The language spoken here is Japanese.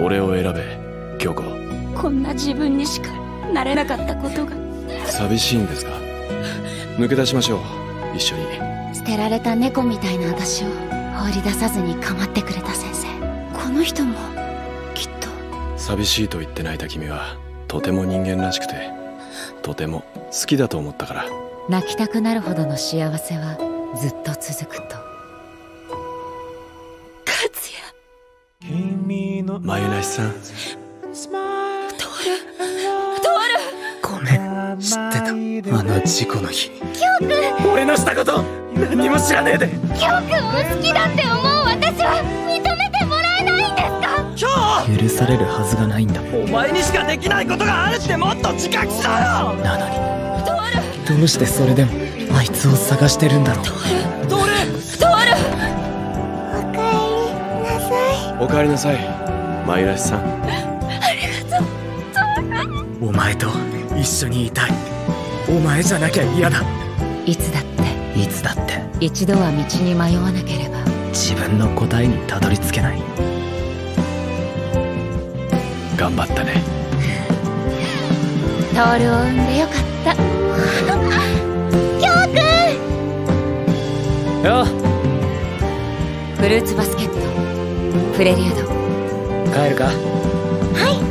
俺を選べ、京子。こんな自分にしかなれなかったことが。寂しいんですか？抜け出しましょう、一緒に。捨てられた猫みたいな私を放り出さずに構ってくれた先生。この人もきっと。寂しいと言って泣いた君はとても人間らしくて、とても好きだと思ったから。泣きたくなるほどの幸せはずっと続くと。克也、まゆなしさん。トール、ごめん、知ってた、あの事故の日。京くん、俺のしたこと何も知らねえで。京くんを好きだって思う私は認めてもらえないんですか？今日許されるはずがないんだ。お前にしかできないことがあるってもっと自覚しろよ。なのにトール、どうしてそれでもあいつを探してるんだろう。トール、おかえりなさい、マイラシさん。ありがとう、トール。お前と一緒にいたい。お前じゃなきゃ嫌だ。いつだって一度は道に迷わなければ自分の答えにたどり着けない。頑張ったね。トールを産んでよかった。京くん。よっ。フルーツバスケット。フレリアド、帰るか？はい。